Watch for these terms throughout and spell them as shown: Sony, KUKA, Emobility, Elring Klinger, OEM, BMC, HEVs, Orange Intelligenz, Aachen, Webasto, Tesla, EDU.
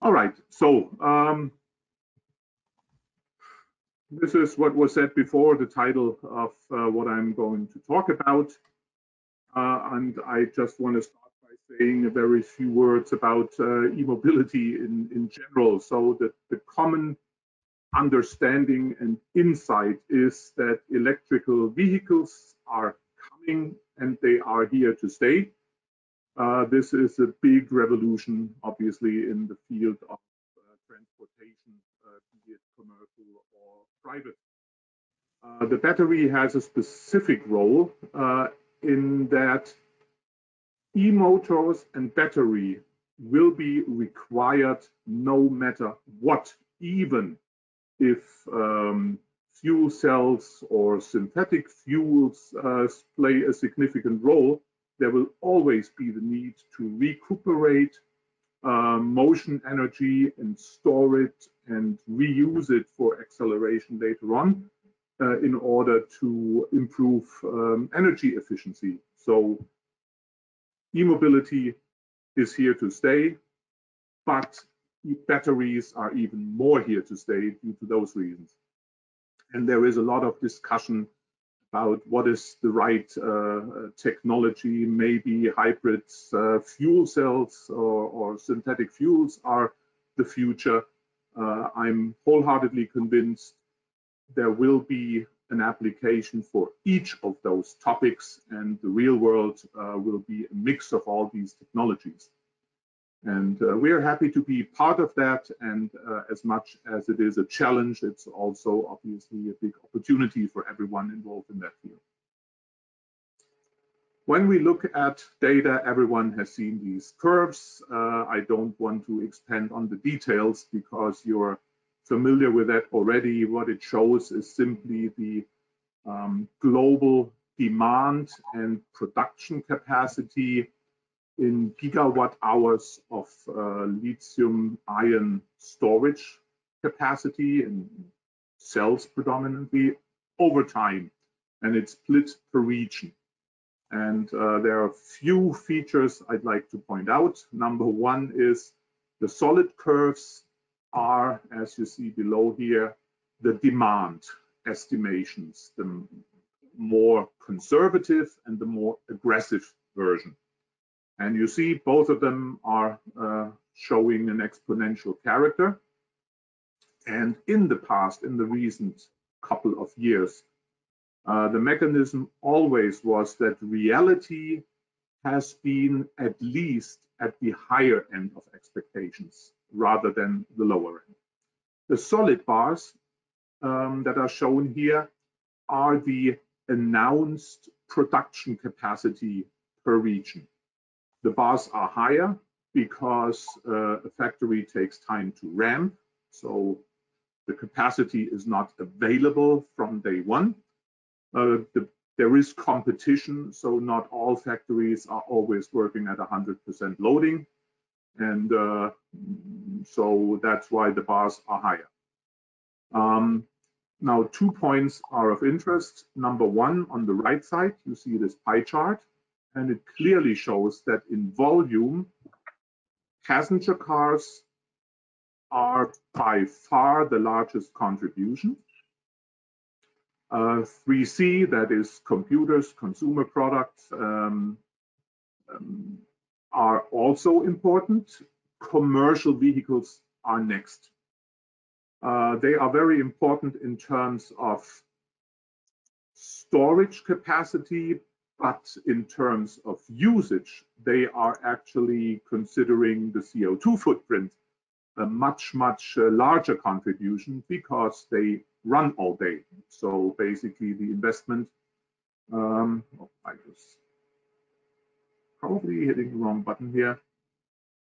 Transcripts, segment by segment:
All right, so this is what was said before, the title of what I'm going to talk about. And I just want to start by saying a very few words about e-mobility in general. So the common understanding and insight is that electrical vehicles are coming and they are here to stay. This is a big revolution, obviously, in the field of transportation, be it commercial or private. The battery has a specific role in that e-motors and battery will be required no matter what, even if fuel cells or synthetic fuels play a significant role. There will always be the need to recuperate motion energy and store it and reuse it for acceleration later on in order to improve energy efficiency. So e-mobility is here to stay, but batteries are even more here to stay due to those reasons. And there is a lot of discussion about what is the right technology. Maybe hybrids, fuel cells, or synthetic fuels are the future. I'm wholeheartedly convinced there will be an application for each of those topics, and the real world will be a mix of all these technologies. And we are happy to be part of that, and as much as it is a challenge, it's also obviously a big opportunity for everyone involved in that field. When we look at data, everyone has seen these curves. I don't want to expand on the details because you're familiar with that already. What it shows is simply the global demand and production capacity in gigawatt hours of lithium ion storage capacity and cells predominantly over time, and it's split per region. And there are a few features I'd like to point out. Number one is the solid curves are, as you see below here, the demand estimations, the more conservative and the more aggressive version. And you see both of them are showing an exponential character. And in the past, in the recent couple of years, the mechanism always was that reality has been at least at the higher end of expectations rather than the lower end. The solid bars that are shown here are the announced production capacity per region. The bars are higher because a factory takes time to ramp, so the capacity is not available from day one. There is competition, so not all factories are always working at 100% loading, and so that's why the bars are higher. Now, 2 points are of interest. Number one, on the right side, you see this pie chart. And it clearly shows that in volume, passenger cars are by far the largest contribution. 3C, that is computers, consumer products, are also important. Commercial vehicles are next. They are very important in terms of storage capacity, but in terms of usage, they are actually considering the CO2 footprint a much, much larger contribution because they run all day. So basically the investment, I was probably hitting the wrong button here.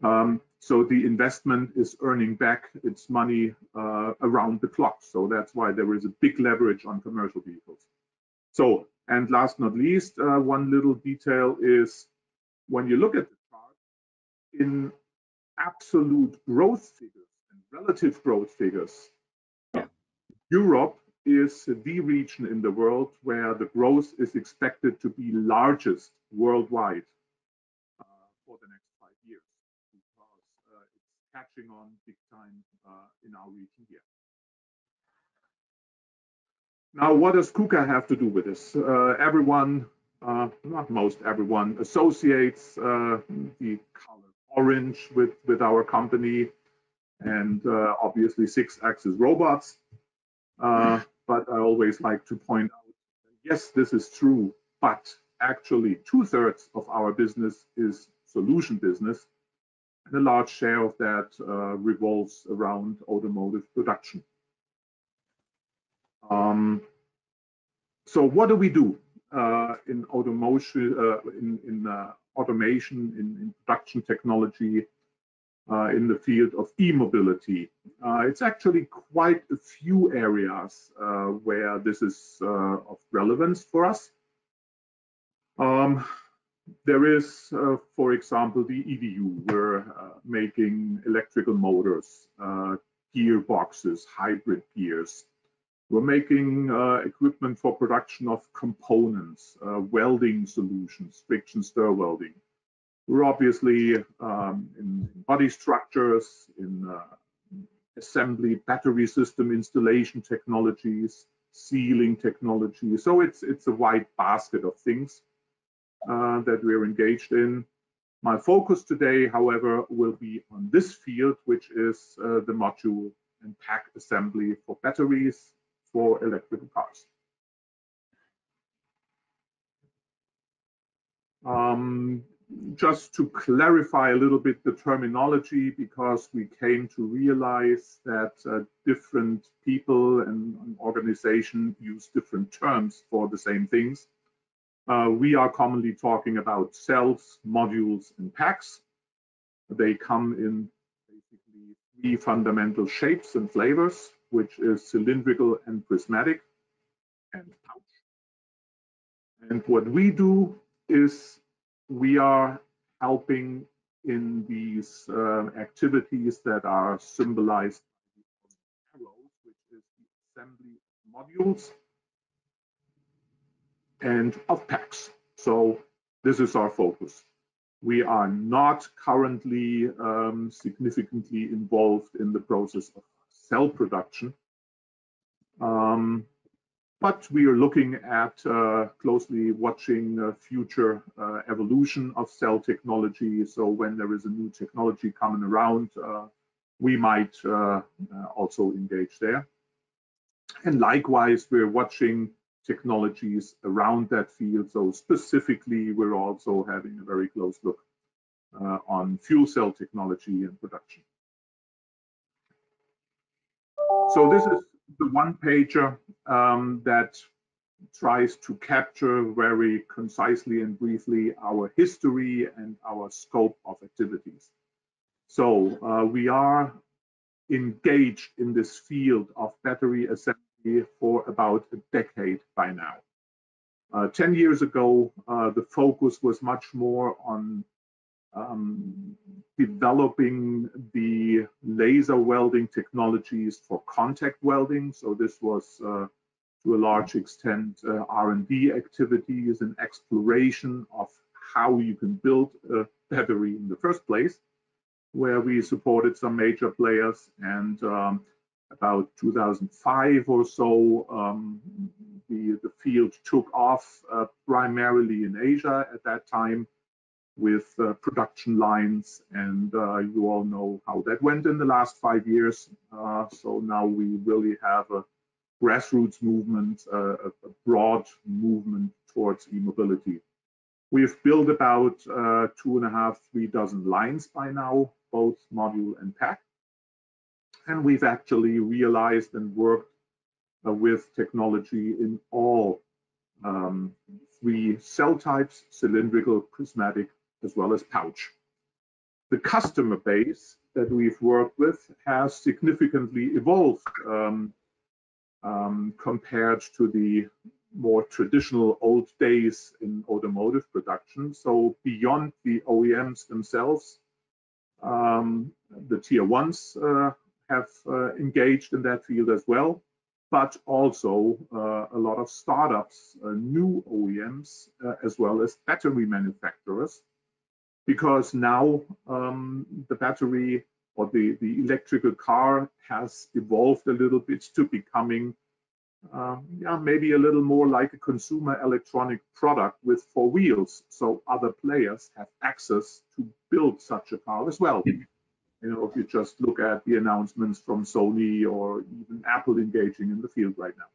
So the investment is earning back its money around the clock. So that's why there is a big leverage on commercial vehicles. So, and last not least, one little detail is when you look at the chart, in absolute growth figures and relative growth figures, Europe is the region in the world where the growth is expected to be largest worldwide for the next 5 years, because catching on big time in our region here. Now, what does KUKA have to do with this? Everyone, not most everyone, associates the color orange with our company and obviously 6-axis robots. But I always like to point out, yes, this is true, but actually 2/3 of our business is solution business. And a large share of that revolves around automotive production. So what do we do in automotion, automation, in production technology, in the field of e-mobility? It's actually quite a few areas where this is of relevance for us. There is, for example, the EDU. We're making electrical motors, gearboxes, hybrid gears. We're making equipment for production of components, welding solutions, friction stir welding. We're obviously in body structures, in assembly, battery system installation technologies, sealing technology. So it's a wide basket of things that we're engaged in. My focus today, however, will be on this field, which is the module and pack assembly for batteries, for electrical cars. Just to clarify a little bit the terminology, because we came to realize that different people and organizations use different terms for the same things. We are commonly talking about cells, modules, and packs. They come in basically three fundamental shapes and flavors, which is cylindrical and prismatic and pouch. And what we do is we are helping in these activities that are symbolized by the arrows, which is the assembly of modules and of packs. So this is our focus. We are not currently significantly involved in the process of cell production, but we are looking at closely watching future evolution of cell technology. So when there is a new technology coming around, we might also engage there. And likewise, we're watching technologies around that field. So specifically, we're also having a very close look on fuel cell technology and production. So this is the one-pager that tries to capture very concisely and briefly our history and our scope of activities. So we are engaged in this field of battery assembly for about a decade by now. 10 years ago, the focus was much more on developing the laser welding technologies for contact welding. So this was to a large extent R&D activities and exploration of how you can build a battery in the first place, where we supported some major players. And about 2005 or so, the field took off primarily in Asia at that time, with production lines, and you all know how that went in the last 5 years. So now we really have a grassroots movement, a broad movement towards e-mobility. We've built about 2.5–3 dozen lines by now, both module and pack. And we've actually realized and worked with technology in all three cell types: cylindrical, prismatic, as well as pouch. The customer base that we've worked with has significantly evolved compared to the more traditional old days in automotive production. So beyond the OEMs themselves, the tier ones have engaged in that field as well, but also a lot of startups, new OEMs, as well as battery manufacturers, because now the battery or the electrical car has evolved a little bit to becoming maybe a little more like a consumer electronic product with four wheels, so other players have access to build such a car as well. You know, if you just look at the announcements from Sony or even Apple engaging in the field right now.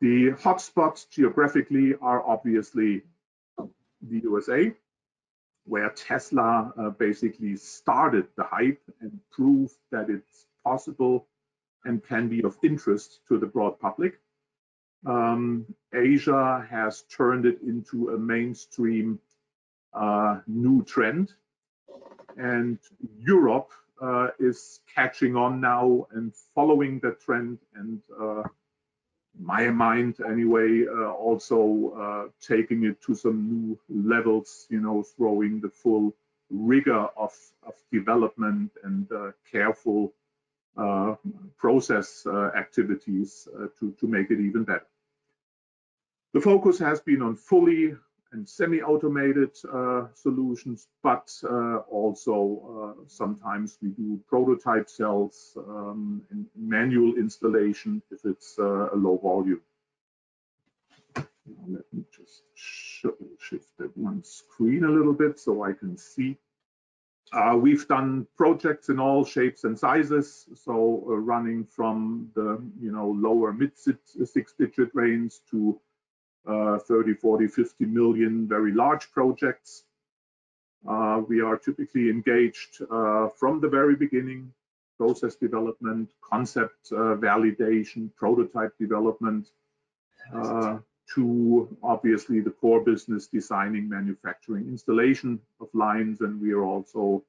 The hotspots geographically are obviously the USA, where Tesla basically started the hype and proved that it's possible and can be of interest to the broad public. Asia has turned it into a mainstream new trend, and Europe is catching on now and following the trend, and my mind anyway, also taking it to some new levels, you know, throwing the full rigor of development and careful process activities to make it even better. The focus has been on fully and semi-automated solutions, but also sometimes we do prototype cells and manual installation if it's a low volume. Let me just shift that one screen a little bit so I can see. We've done projects in all shapes and sizes, so running from the, you know, lower mid-six-digit range to 30, 40, 50 million very large projects. We are typically engaged from the very beginning, process development, concept validation, prototype development, to obviously the core business, designing, manufacturing, installation of lines, and we are also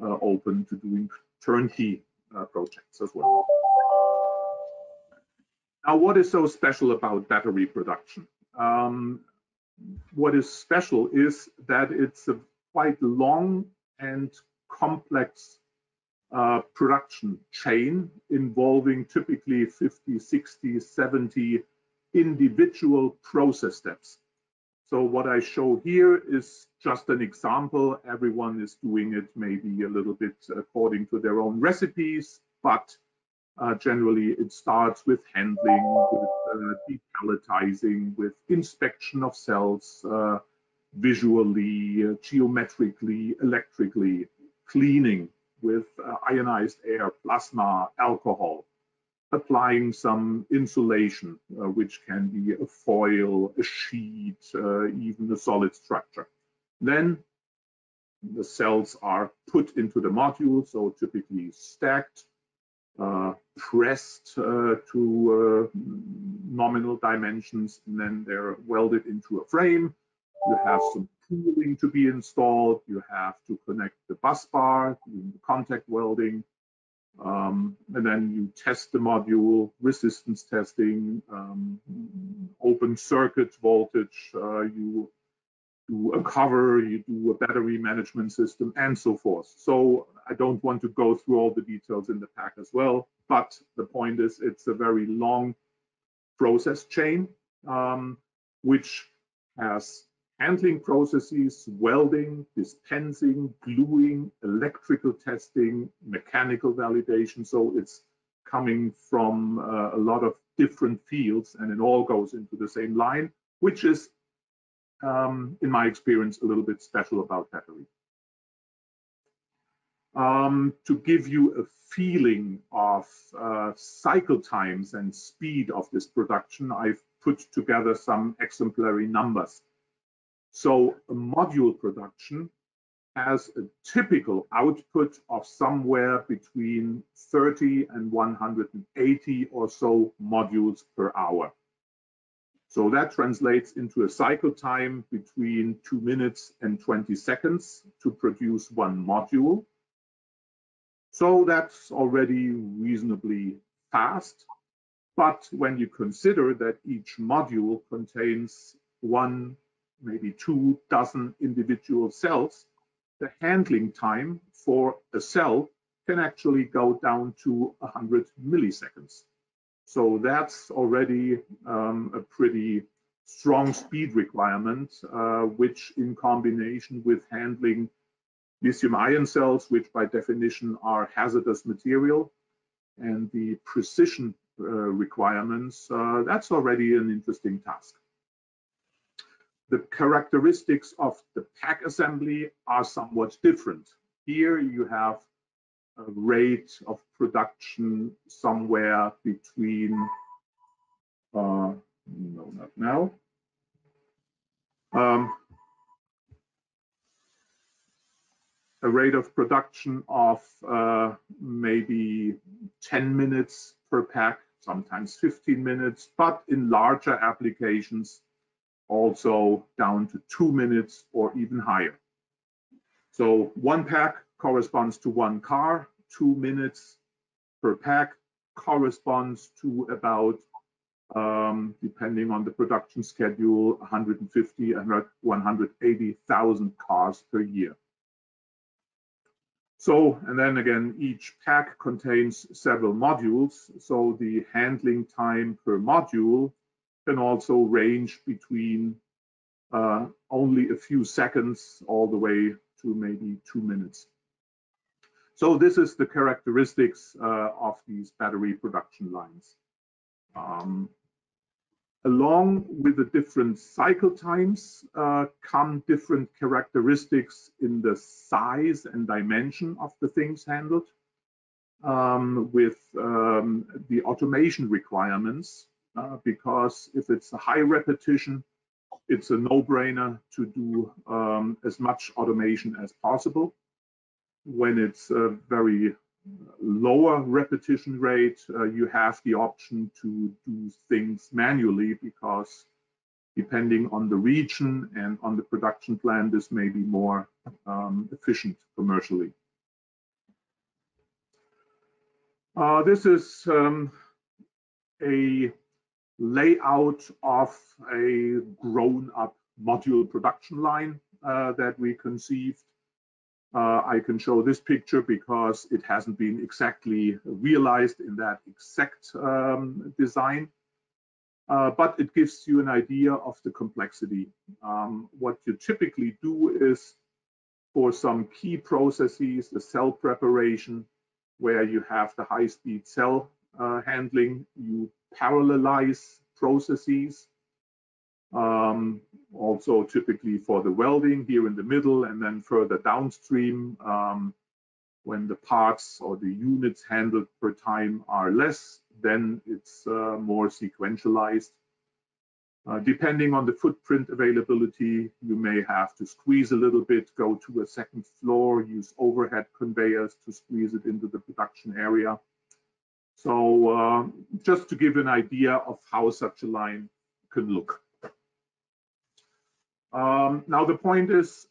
open to doing turnkey projects as well. Now, what is so special about battery production? What is special is that it's a quite long and complex production chain involving typically 50, 60, 70 individual process steps. So what I show here is just an example. Everyone is doing it maybe a little bit according to their own recipes, but generally it starts with handling, with depalletizing, with inspection of cells visually, geometrically, electrically, cleaning with ionized air, plasma, alcohol, applying some insulation, which can be a foil, a sheet, even a solid structure. Then the cells are put into the module, so typically stacked, pressed to nominal dimensions, and then they're welded into a frame. You have some tooling to be installed. You have to connect the bus bar, doing the contact welding, and then you test the module, resistance testing, open circuit voltage, you do a cover, you do a battery management system, and so forth. So I don't want to go through all the details in the pack as well, but the point is it's a very long process chain, which has handling processes, welding, dispensing, gluing, electrical testing, mechanical validation. So it's coming from a lot of different fields, and it all goes into the same line, which is, in my experience, a little bit special about battery. To give you a feeling of cycle times and speed of this production, I've put together some exemplary numbers. So a module production has a typical output of somewhere between 30 and 180 or so modules per hour. So that translates into a cycle time between 2 minutes and 20 seconds to produce one module. So that's already reasonably fast. But when you consider that each module contains one, maybe 2 dozen individual cells, the handling time for a cell can actually go down to 100 milliseconds. So that's already a pretty strong speed requirement, which in combination with handling lithium-ion cells, which by definition are hazardous material, and the precision requirements, that's already an interesting task. The characteristics of the pack assembly are somewhat different. Here you have a rate of production somewhere between, no, not now. A rate of production of maybe 10 minutes per pack, sometimes 15 minutes, but in larger applications, also down to 2 minutes or even higher. So one pack corresponds to one car, 2 minutes per pack corresponds to about, depending on the production schedule, 150 and 180,000 cars per year. So, and then again, each pack contains several modules, so the handling time per module can also range between only a few seconds all the way to maybe 2 minutes. So this is the characteristics of these battery production lines. Along with the different cycle times come different characteristics in the size and dimension of the things handled, with the automation requirements, because if it's a high repetition, it's a no-brainer to do as much automation as possible. When it's a very lower repetition rate, you have the option to do things manually, because depending on the region and on the production plan, this may be more efficient commercially. This is a layout of a grown-up module production line that we conceived. I can show this picture because it hasn't been exactly realized in that exact design, but it gives you an idea of the complexity. What you typically do is, for some key processes, the cell preparation, where you have the high-speed cell handling, you parallelize processes. Also typically for the welding here in the middle, and then further downstream when the parts or the units handled per time are less, then it's more sequentialized. Depending on the footprint availability, you may have to squeeze a little bit, go to a second floor, use overhead conveyors to squeeze it into the production area. So just to give an idea of how such a line can look. Now the point is,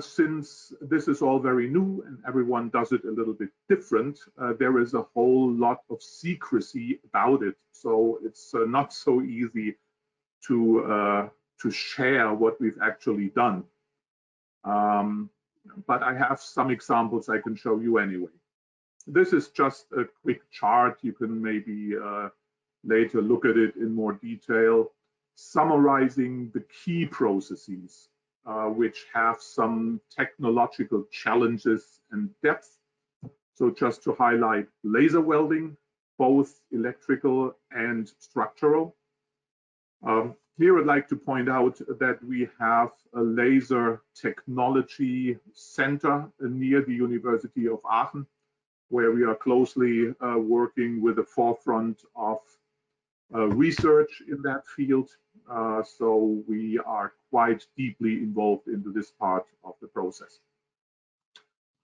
since this is all very new and everyone does it a little bit different, there is a whole lot of secrecy about it. So it's not so easy to share what we've actually done. But I have some examples I can show you anyway. This is just a quick chart. You can maybe later look at it in more detail, summarizing the key processes which have some technological challenges and depth. So just to highlight laser welding, both electrical and structural. Here I'd like to point out that we have a laser technology center near the University of Aachen, where we are closely working with the forefront of research in that field, so we are quite deeply involved into this part of the process.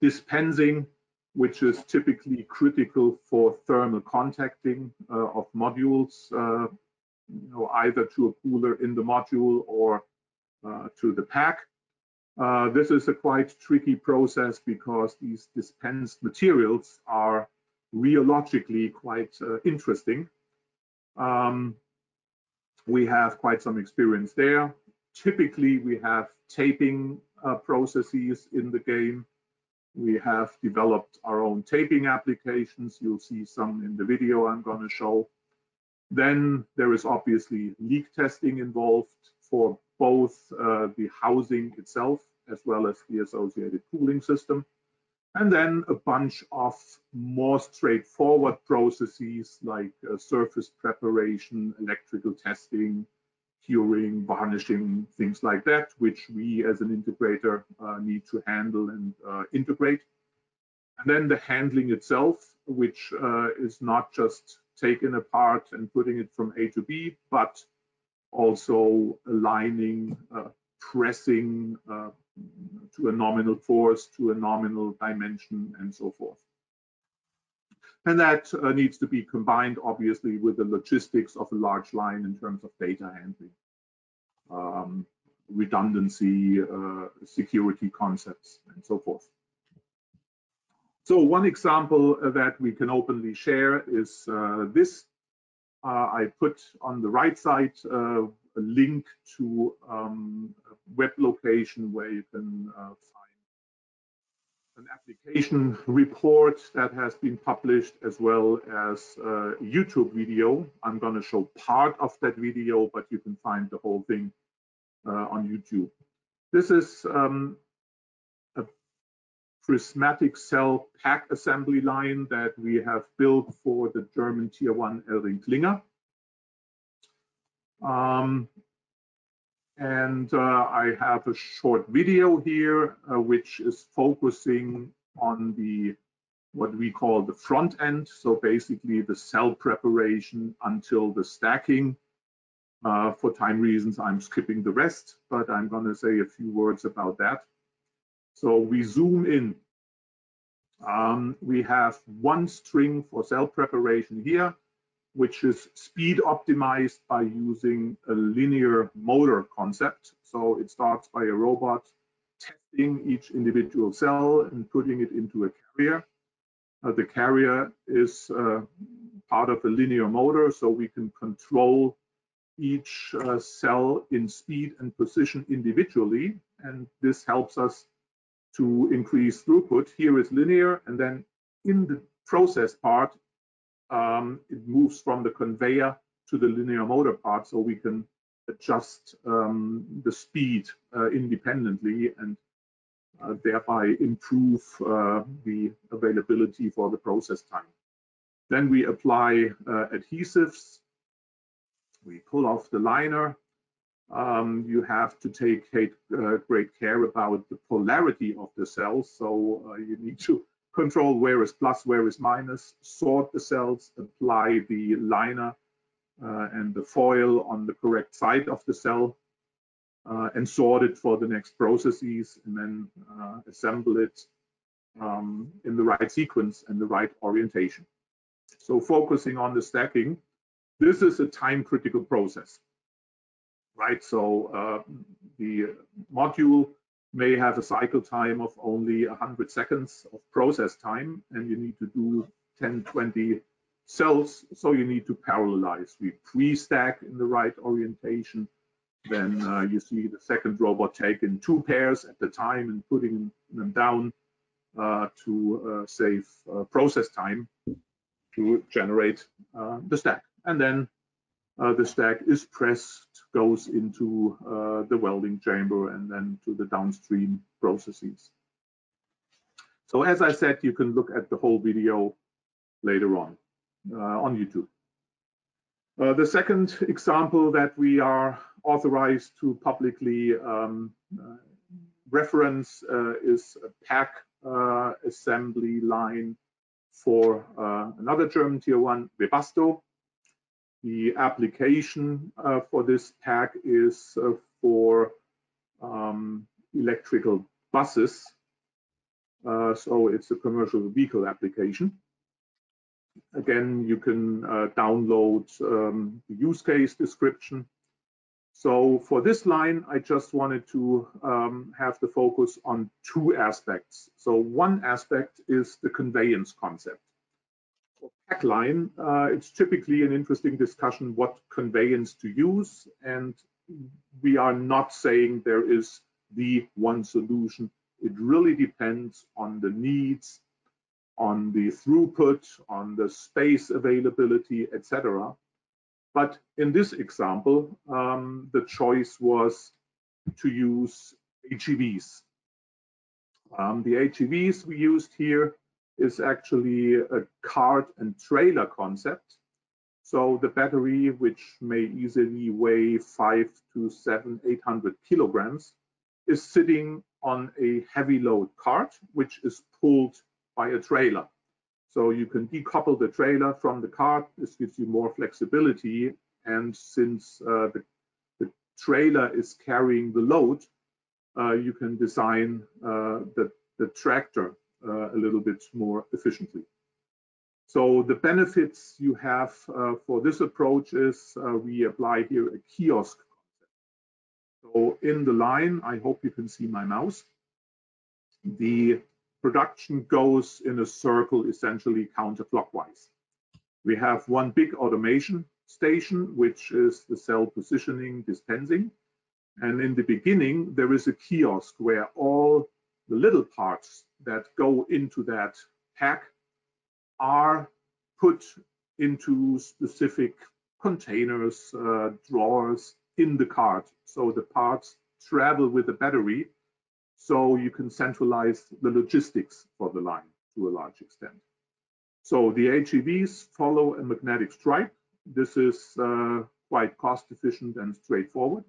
Dispensing, which is typically critical for thermal contacting of modules, you know, either to a cooler in the module or to the pack. This is a quite tricky process because these dispensed materials are rheologically quite interesting. We have quite some experience there. Typically, we have taping processes in the game. We have developed our own taping applications. You'll see some in the video I'm going to show. Then there is obviously leak testing involved for both the housing itself as well as the associated pooling system, and then a bunch of more straightforward processes like surface preparation, electrical testing, curing, varnishing, things like that, which we as an integrator need to handle and integrate. And then the handling itself, which is not just taking apart and putting it from A to B, but also aligning, pressing to a nominal force, to a nominal dimension, and so forth. And that needs to be combined, obviously, with the logistics of a large line in terms of data handling, redundancy, security concepts, and so forth. So one example that we can openly share is this. I put on the right side a link to a web location where you can find an application report that has been published, as well as a YouTube video. I'm going to show part of that video, but you can find the whole thing on YouTube. This is a prismatic cell pack assembly line that we have built for the German Tier 1 Elring Klinger. I have a short video here, which is focusing on what we call the front end. So basically the cell preparation until the stacking. For time reasons, I'm skipping the rest, but I'm going to say a few words about that. So we zoom in. We have one string for cell preparation here, which is speed optimized by using a linear motor concept. So it starts by a robot testing each individual cell and putting it into a carrier. The carrier is part of a linear motor, so we can control each cell in speed and position individually, and this helps us to increase throughput. Here is linear, and then in the process part, it moves from the conveyor to the linear motor part, so we can adjust the speed independently and thereby improve the availability for the process time. Then we apply adhesives. We pull off the liner. You have to take great care about the polarity of the cells, so you need to control where is plus, where is minus, sort the cells, apply the liner and the foil on the correct side of the cell, and sort it for the next processes, and then assemble it in the right sequence and the right orientation. So focusing on the stacking, this is a time-critical process, right? So the module may have a cycle time of only 100 seconds of process time, and you need to do 10, 20 cells, so you need to parallelize. We pre-stack in the right orientation, then you see the second robot taking two pairs at the time and putting them down to save process time to generate the stack. And then the stack is pressed, goes into the welding chamber, and then to the downstream processes. So as I said, you can look at the whole video later on YouTube. The second example that we are authorized to publicly reference is a pack assembly line for another German Tier 1, Webasto. The application for this pack is for electrical buses, so it's a commercial vehicle application. Again, you can download the use case description. So for this line, I just wanted to have the focus on two aspects. So one aspect is the conveyance concept. For pack line, it's typically an interesting discussion what conveyance to use, and we are not saying there is the one solution. It really depends on the needs, on the throughput, on the space availability, etc. But in this example, the choice was to use HEVs, The HEVs we used here is actually a cart and trailer concept. So the battery, which may easily weigh 500 to 800 kilograms, is sitting on a heavy load cart, which is pulled by a trailer. So you can decouple the trailer from the cart. This gives you more flexibility. And since the trailer is carrying the load, you can design the tractor a little bit more efficiently. So the benefits you have for this approach is we apply here a kiosk concept. So in the line, I hope you can see my mouse, the production goes in a circle, essentially counterclockwise. We have one big automation station, which is the cell positioning, dispensing. And in the beginning, there is a kiosk where all the little parts that go into that pack are put into specific containers, drawers in the cart. So the parts travel with the battery. So you can centralize the logistics for the line to a large extent. So the HEVs follow a magnetic stripe. This is quite cost efficient and straightforward.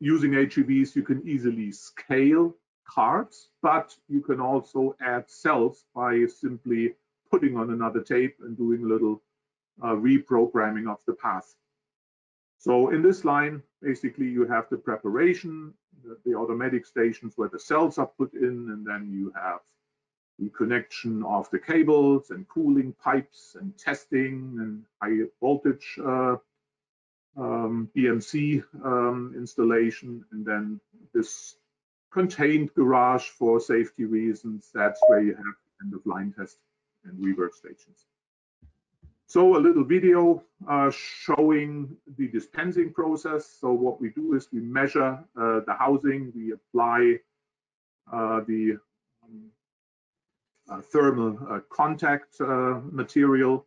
Using HEVs, you can easily scale carts, but you can also add cells by simply putting on another tape and doing a little reprogramming of the path. So in this line, basically, you have the preparation, the automatic stations where the cells are put in, and then you have the connection of the cables and cooling pipes and testing and high voltage BMC installation, and then this contained garage for safety reasons. That's where you have end-of-line test and reverse stations. So a little video showing the dispensing process. So what we do is we measure the housing, we apply the thermal contact material,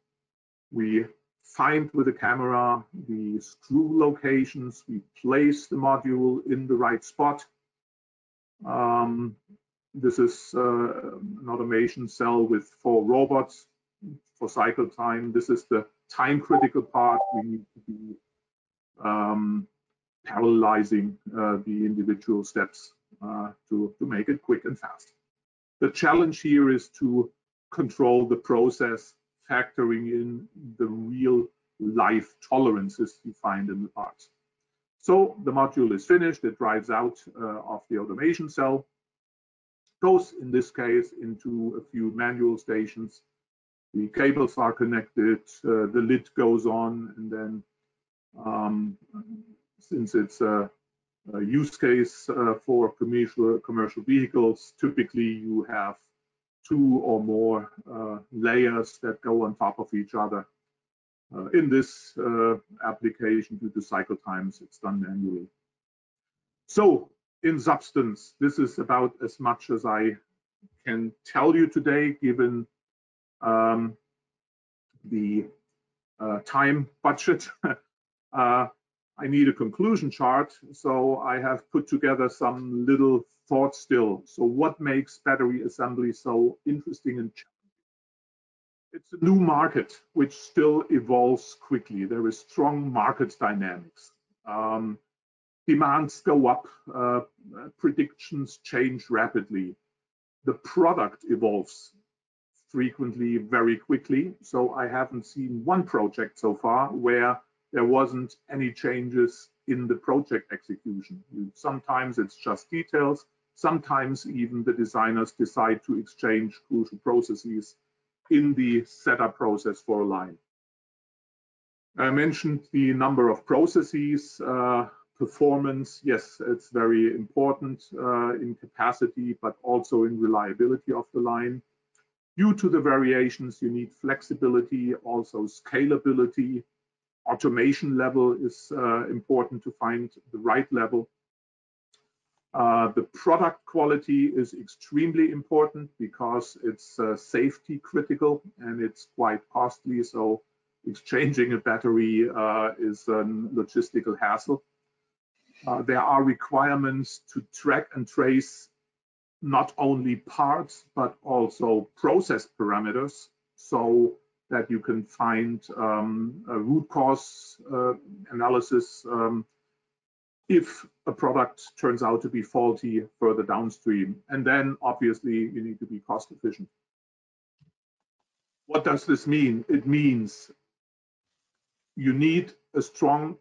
we find with the camera the screw locations, we place the module in the right spot. This is an automation cell with 4 robots for cycle time. This is the time critical part. We need to be parallelizing the individual steps to make it quick and fast. The challenge here is to control the process, factoring in the real life tolerances you find in the parts. So the module is finished, it drives out of the automation cell, goes in this case into a few manual stations, the cables are connected, the lid goes on, and then since it's a use case for commercial vehicles, typically you have 2 or more layers that go on top of each other. In this application, due to cycle times, it's done manually. So in substance, this is about as much as I can tell you today, given the time budget. I need a conclusion chart, so I have put together some little thoughts still. So what makes battery assembly so interesting and challenging? It's a new market, which still evolves quickly. There is strong market dynamics. Demands go up, predictions change rapidly. The product evolves frequently, very quickly. So I haven't seen one project so far where there wasn't any changes in the project execution. Sometimes it's just details. Sometimes even the designers decide to exchange crucial processes in the setup process for a line. I mentioned the number of processes, performance, yes, it's very important in capacity, but also in reliability of the line. Due to the variations, you need flexibility, also scalability. Automation level is important to find the right level. The product quality is extremely important because it's safety critical and it's quite costly. So exchanging a battery is a logistical hassle. there are requirements to track and trace not only parts, but also process parameters, so that you can find a root cause analysis if a product turns out to be faulty further downstream. And then obviously you need to be cost efficient. What does this mean? It means you need a strong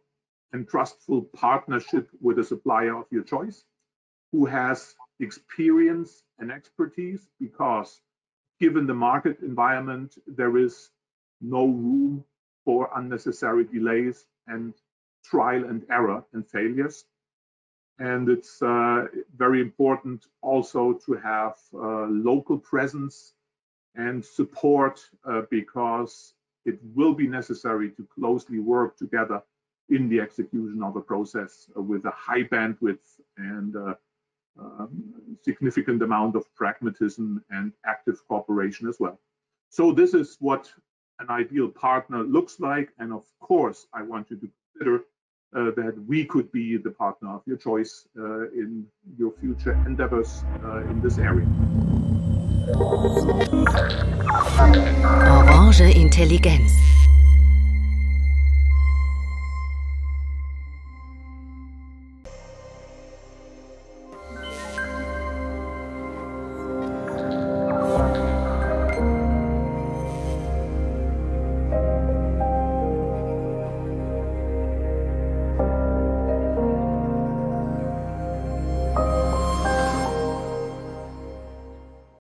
and trustful partnership with a supplier of your choice who has experience and expertise, because given the market environment, there is no room for unnecessary delays and trial and error and failures. And it's very important also to have local presence and support, because it will be necessary to closely work together in the execution of a process with a high bandwidth and significant amount of pragmatism and active cooperation as well. So this is what an ideal partner looks like, and of course I want you to consider that we could be the partner of your choice in your future endeavors in this area. Orange Intelligenz.